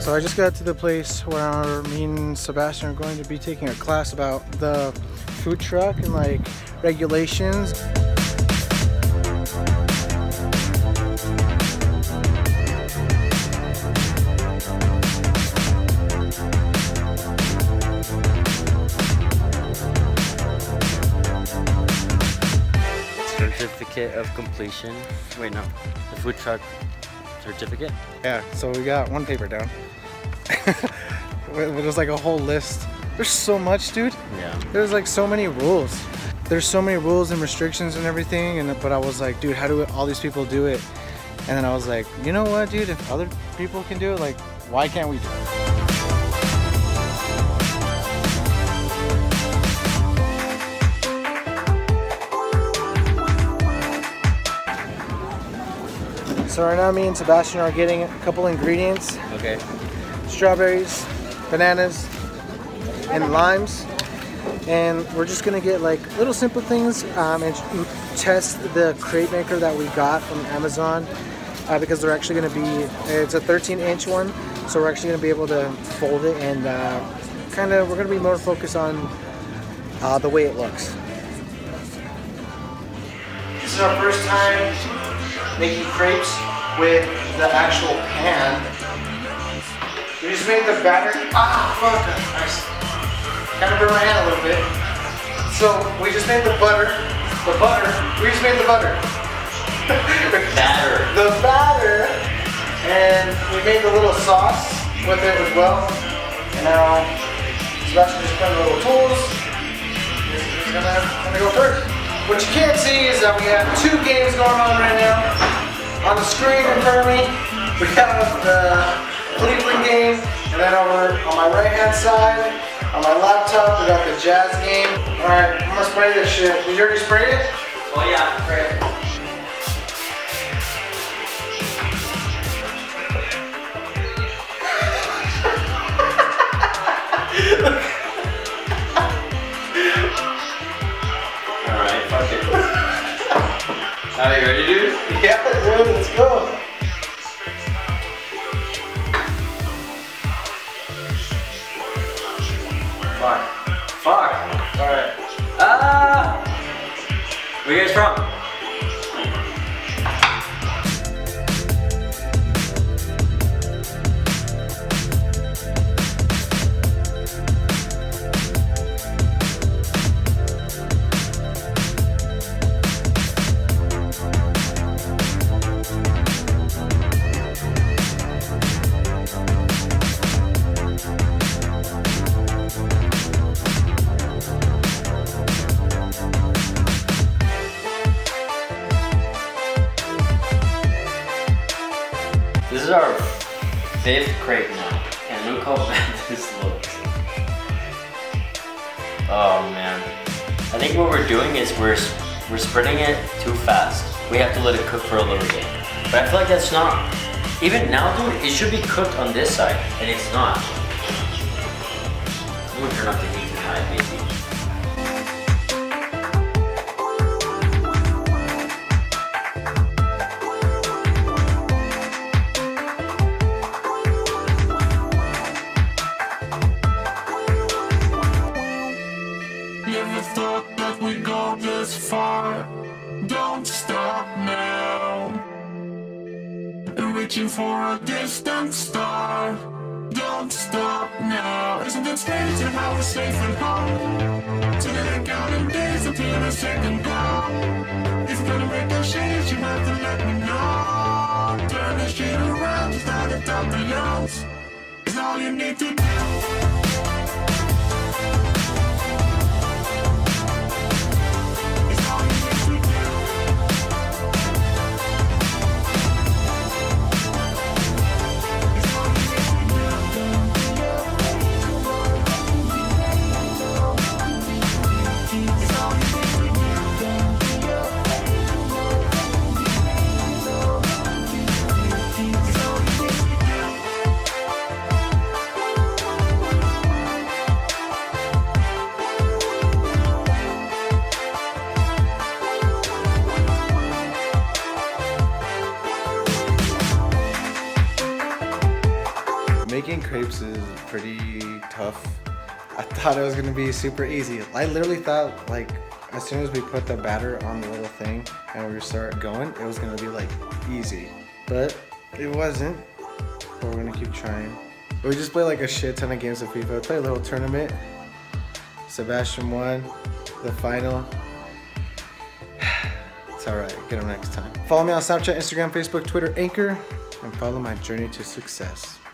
So I just got to the place where me and Sebastian are going to be taking a class about the food truck and like regulations. Certificate of completion. Wait, no, the food truck certificate. Yeah, so we got one paper down. There's like a whole list. There's so much, dude. Yeah. There's like so many rules. There's so many rules and restrictions and everything. And but I was like, dude, how do all these people do it? And then I was like, you know what, dude? If other people can do it, like, why can't we do it? So right now me and Sebastian are getting a couple ingredients. Okay. Strawberries, bananas, and limes. And we're just gonna get like little simple things and test the crate maker that we got from Amazon because they're actually gonna be, it's a 13-inch one. So we're actually gonna be able to fold it and kind of, we're gonna be more focused on the way it looks. This is our first time making crepes with the actual pan. We just made the batter. Ah, fuck, that's nice. Kind of burned my hand a little bit. So we just made the butter. The butter. We just made the butter. The batter. The batter. And we made the little sauce with it as well. And now Sebastian just put in the little tools. He's gonna go first. What you can't see is that we have two games going on right now. On the screen in front of me, we have the Cleveland game, and then over on my right-hand side, on my laptop, we got the Jazz game. All right, I'm gonna spray this shit. Did you already spray it? Oh yeah, spray it. Are you ready, dude? Yeah, dude, let's go. Fuck. Fuck. Alright. Ah! Where are you guys from? This is our 5th crepe now, and look how bad this looks. Oh man. I think what we're doing is we're spreading it too fast. We have to let it cook for a little bit. But I feel like that's not. Even now, dude, it should be cooked on this side, and it's not. I'm gonna turn off the heat tonight, maybe. Don't stop now. Reaching for a distant star. Don't stop now. Isn't it strange how we're safe and home? So then I'm counting days until the second call. If you're gonna make a change, you have to let me know. Turn this shit around, it's not a top belongs. It's all you need to do. crepes is pretty tough. I thought it was gonna be super easy. I literally thought, like, as soon as we put the batter on the little thing and we start going, it was gonna be like easy, but it wasn't. But we're gonna keep trying. We just play like a shit ton of games of FIFA. We play a little tournament. Sebastian won the final. It's all right. Get them next time. Follow me on Snapchat, Instagram, Facebook, Twitter, Anchor, and follow my journey to success.